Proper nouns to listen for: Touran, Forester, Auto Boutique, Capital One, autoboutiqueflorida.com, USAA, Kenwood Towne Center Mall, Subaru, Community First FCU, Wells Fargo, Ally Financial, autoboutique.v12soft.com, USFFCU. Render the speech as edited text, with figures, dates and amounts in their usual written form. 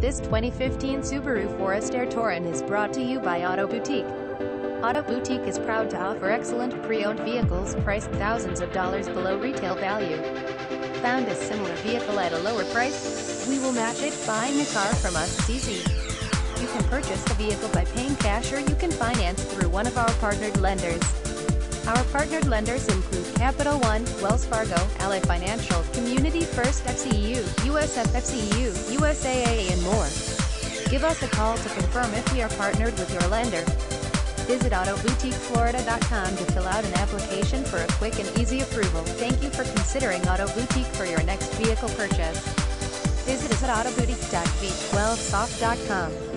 This 2015 Subaru Forester Touran is brought to you by Auto Boutique. Auto Boutique is proud to offer excellent pre-owned vehicles priced thousands of dollars below retail value. Found a similar vehicle at a lower price? We will match it. Buying a car from us is easy. You can purchase the vehicle by paying cash, or you can finance through one of our partnered lenders. Our partnered lenders include Capital One, Wells Fargo, Ally Financial, Community First FCU, USFFCU, USAA and more. Give us a call to confirm if we are partnered with your lender. Visit autoboutiqueflorida.com to fill out an application for a quick and easy approval. Thank you for considering Auto Boutique for your next vehicle purchase. Visit us at autoboutique.v12soft.com.